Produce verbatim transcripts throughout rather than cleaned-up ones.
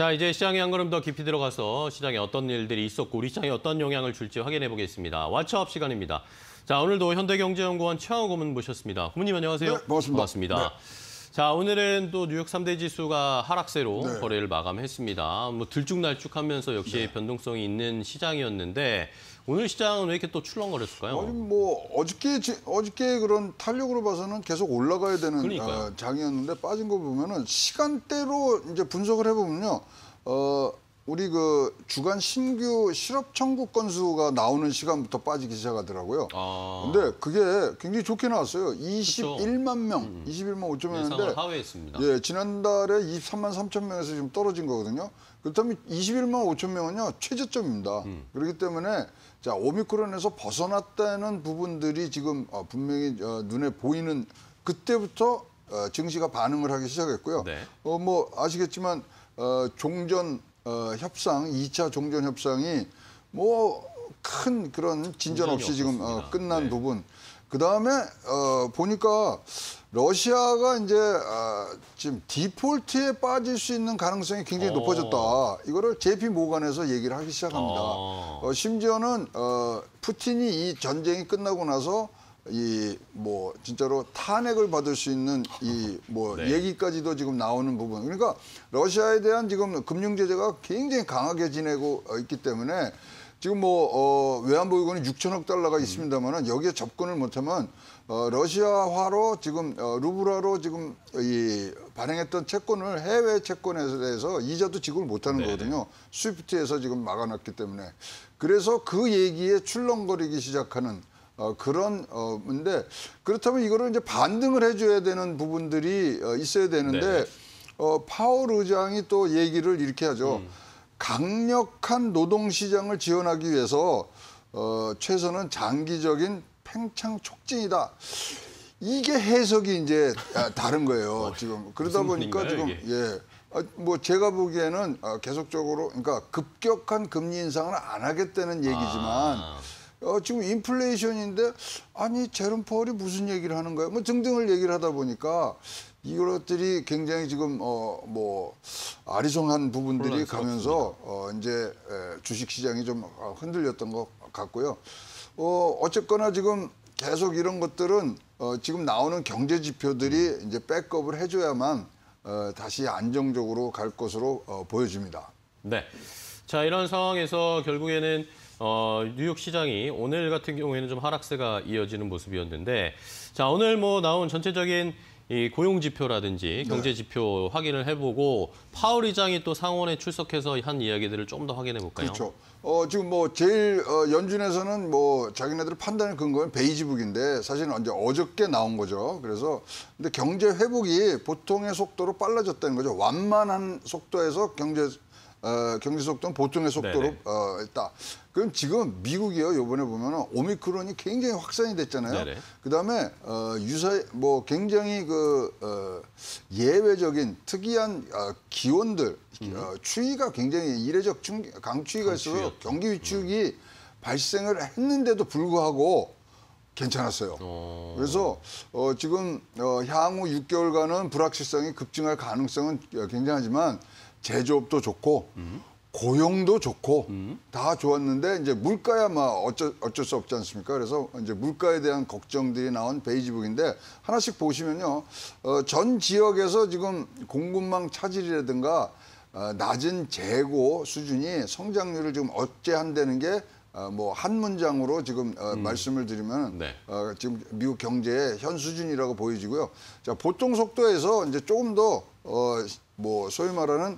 자, 이제 시장에 한 걸음 더 깊이 들어가서 시장에 어떤 일들이 있었고 우리 시장에 어떤 영향을 줄지 확인해 보겠습니다. 왓츠업 시간입니다. 자, 오늘도 현대경제연구원 최영호 고문 모셨습니다. 고문님 안녕하세요. 네, 반갑습니다. 반갑습니다. 네. 자, 오늘은 또 뉴욕 삼 대 지수가 하락세로 네. 거래를 마감했습니다. 뭐 들쭉날쭉하면서 역시 네. 변동성이 있는 시장이었는데 오늘 시장은 왜 이렇게 또 출렁거렸을까요? 아니, 뭐 어저께 어저께 그런 탄력으로 봐서는 계속 올라가야 되는 그러니까요. 장이었는데 빠진 거 보면은 시간대로 이제 분석을 해보면요, 어 우리 그 주간 신규 실업 청구 건수가 나오는 시간부터 빠지기 시작하더라고요. 아... 근데 그게 굉장히 좋게 나왔어요. 이십일만 명, 음. 이십일만 오천 명인데 네, 하회했습니다. 예, 지난달에 이십삼만 삼천 명에서 지금 떨어진 거거든요. 그렇다면 이십일만 오천 명은요 최저점입니다. 음. 그렇기 때문에. 자, 오미크론에서 벗어났다는 부분들이 지금 어, 분명히 어, 눈에 보이는 그때부터 어, 증시가 반응을 하기 시작했고요. 네. 어, 뭐 아시겠지만 어, 종전 어, 협상, 이 차 종전 협상이 뭐 큰 그런 진전 없이 지금 어, 끝난 네. 부분. 그다음에 어, 보니까 러시아가 이제 어, 지금 디폴트에 빠질 수 있는 가능성이 굉장히 오. 높아졌다. 이거를 제이 피 모간에서 얘기를 하기 시작합니다. 어, 심지어는 어, 푸틴이 이 전쟁이 끝나고 나서 이 뭐 진짜로 탄핵을 받을 수 있는 이 뭐 네. 얘기까지도 지금 나오는 부분. 그러니까 러시아에 대한 지금 금융 제재가 굉장히 강하게 지내고 있기 때문에. 지금 뭐 어, 외환보유고는 육천억 달러가 있습니다만은 여기에 접근을 못하면 어, 러시아화로 지금 어, 루블화로 지금 이 발행했던 채권을 해외 채권에 대해서 이자도 지급을 못하는 네네. 거거든요. 스위프트에서 지금 막아놨기 때문에 그래서 그 얘기에 출렁거리기 시작하는 어, 그런 어, 건데 그렇다면 이거를 이제 반등을 해줘야 되는 부분들이 어, 있어야 되는데 어, 파월 의장이 또 얘기를 이렇게 하죠. 음. 강력한 노동시장을 지원하기 위해서 어, 최선은 장기적인 팽창 촉진이다. 이게 해석이 이제 다른 거예요. 어, 지금 그러다 보니까 지금 이게? 예, 아, 뭐 제가 보기에는 아, 계속적으로 그러니까 급격한 금리 인상을 안 하겠다는 얘기지만 아. 어, 지금 인플레이션인데 아니 제롬 파월이 무슨 얘기를 하는 거야? 뭐 등등을 얘기를 하다 보니까. 이것들이 굉장히 지금 어, 뭐 아리송한 부분들이 가면서 어, 이제 주식시장이 좀 흔들렸던 것 같고요. 어, 어쨌거나 지금 계속 이런 것들은 어, 지금 나오는 경제 지표들이 이제 백업을 해줘야만 어, 다시 안정적으로 갈 것으로 어, 보여집니다. 네. 자, 이런 상황에서 결국에는 어, 뉴욕 시장이 오늘 같은 경우에는 좀 하락세가 이어지는 모습이었는데, 자, 오늘 뭐 나온 전체적인 이 고용 지표라든지 경제 지표 네. 확인을 해보고 파월 의장이 또 상원에 출석해서 한 이야기들을 좀 더 확인해 볼까요? 그렇죠. 어, 지금 뭐 제일 어, 연준에서는 뭐 자기네들 판단의 근거는 베이지북인데 사실은 언제 어저께 나온 거죠. 그래서 근데 경제 회복이 보통의 속도로 빨라졌다는 거죠. 완만한 속도에서 경제 어, 경제 속도는 보통의 속도로 어, 있다. 그럼 지금 미국이요. 요번에 보면은 오미크론이 굉장히 확산이 됐잖아요. 네네. 그다음에 어, 유사 뭐 굉장히 그 어, 예외적인 특이한 어, 기온들 음. 어, 추위가 굉장히 이례적 충, 강추위가 있어서 경기 위축이 음. 발생을 했는데도 불구하고 괜찮았어요. 오. 그래서 어, 지금 어, 향후 육 개월간은 불확실성이 급증할 가능성은 굉장하지만. 제조업도 좋고 음. 고용도 좋고 음. 다 좋았는데 이제 물가야 막 어쩔, 어쩔 수 없지 않습니까? 그래서 이제 물가에 대한 걱정들이 나온 베이지북인데 하나씩 보시면요. 어, 전 지역에서 지금 공급망 차질이라든가 어, 낮은 재고 수준이 성장률을 지금 어째한다는 게 어, 뭐 한 문장으로 지금 어, 음. 말씀을 드리면 네. 어, 지금 미국 경제의 현 수준이라고 보여지고요. 자, 보통 속도에서 이제 조금 더 어, 뭐 소위 말하는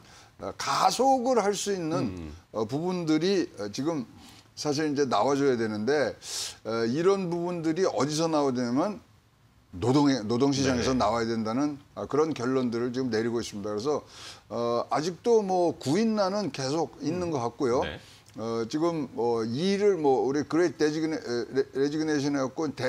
가속을 할 수 있는 음. 어, 부분들이 지금 사실 이제 나와줘야 되는데 어, 이런 부분들이 어디서 나오냐면 노동에 노동시장에서 네네. 나와야 된다는 어, 그런 결론들을 지금 내리고 있습니다. 그래서 어, 아직도 뭐 구인난은 계속 음. 있는 것 같고요. 네. 어, 지금 뭐 이를 뭐 우리 그레이트 레지그네, 레지그네이션 해갖고 대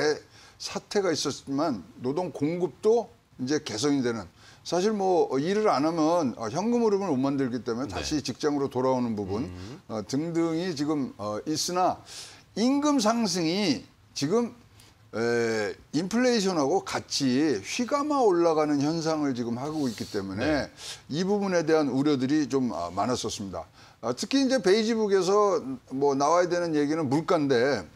사태가 있었지만 노동 공급도 이제 개선이 되는. 사실 뭐 일을 안 하면 현금 흐름을 못 만들기 때문에 네. 다시 직장으로 돌아오는 부분 음. 어, 등등이 지금 어, 있으나 임금 상승이 지금 에, 인플레이션하고 같이 휘감아 올라가는 현상을 지금 하고 있기 때문에 네. 이 부분에 대한 우려들이 좀 많았었습니다. 특히 이제 베이지북에서 뭐 나와야 되는 얘기는 물가인데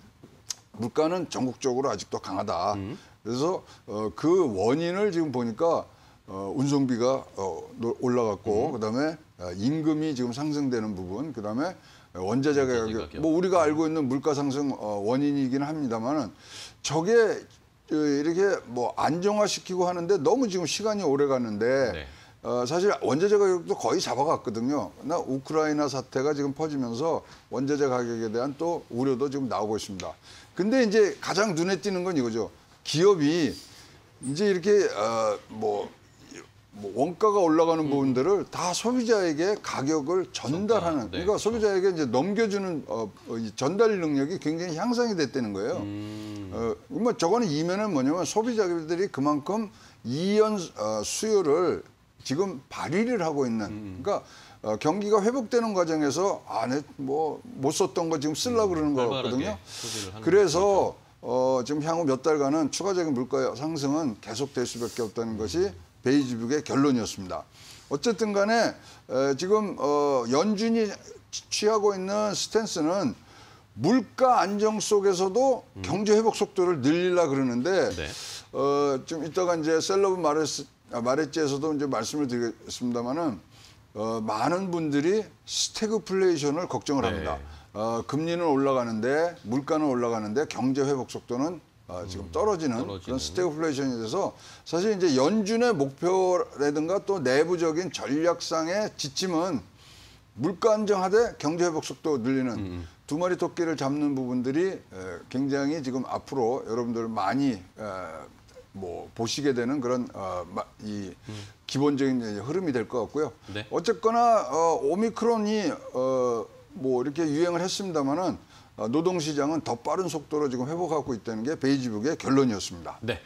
물가는 전국적으로 아직도 강하다. 음. 그래서 어, 그 원인을 지금 보니까 어, 운송비가 어, 올라갔고 음. 그다음에 임금이 지금 상승되는 부분, 그다음에 원자재 가격, 뭐 우리가 알고 있는 물가 상승 원인이긴 합니다만은 저게 이렇게 뭐 안정화시키고 하는데 너무 지금 시간이 오래 갔는데 네. 어, 사실 원자재 가격도 거의 잡아갔거든요. 나 우크라이나 사태가 지금 퍼지면서 원자재 가격에 대한 또 우려도 지금 나오고 있습니다. 근데 이제 가장 눈에 띄는 건 이거죠. 기업이 이제 이렇게 어, 뭐. 뭐 원가가 올라가는 음. 부분들을 다 소비자에게 가격을 전달하는, 네. 그러니까 소비자에게 이제 넘겨주는 어, 전달 능력이 굉장히 향상이 됐다는 거예요. 음. 어, 뭐 저거는 이면은 뭐냐면 소비자들이 그만큼 이연 어, 수요를 지금 발휘를 하고 있는, 음. 그러니까 어, 경기가 회복되는 과정에서 아, 내 뭐 못 썼던 거 지금 쓰려고 음. 그러는 거거든요. 그래서 어, 지금 향후 몇 달간은 추가적인 물가 상승은 계속될 수밖에 없다는 음. 것이 베이지북의 결론이었습니다. 어쨌든 간에 지금 연준이 취하고 있는 스탠스는 물가 안정 속에서도 음. 경제 회복 속도를 늘리려 그러는데 네. 어, 좀 이따가 이제 셀러브 마레츠에서도 이제 말씀을 드리겠습니다만은 어, 많은 분들이 스태그플레이션을 걱정을 네. 합니다. 어, 금리는 올라가는데 물가는 올라가는데 경제 회복 속도는 아, 지금 떨어지는, 떨어지는 그런 스태그플레이션이 돼서 사실 이제 연준의 목표라든가 또 내부적인 전략상의 지침은 물가 안정하되 경제 회복 속도 늘리는 음. 두 마리 토끼를 잡는 부분들이 굉장히 지금 앞으로 여러분들 많이 뭐 보시게 되는 그런 이 기본적인 흐름이 될 것 같고요. 네. 어쨌거나 오미크론이 뭐 이렇게 유행을 했습니다만은 노동시장은 더 빠른 속도로 지금 회복하고 있다는 게 베이지북의 결론이었습니다. 네.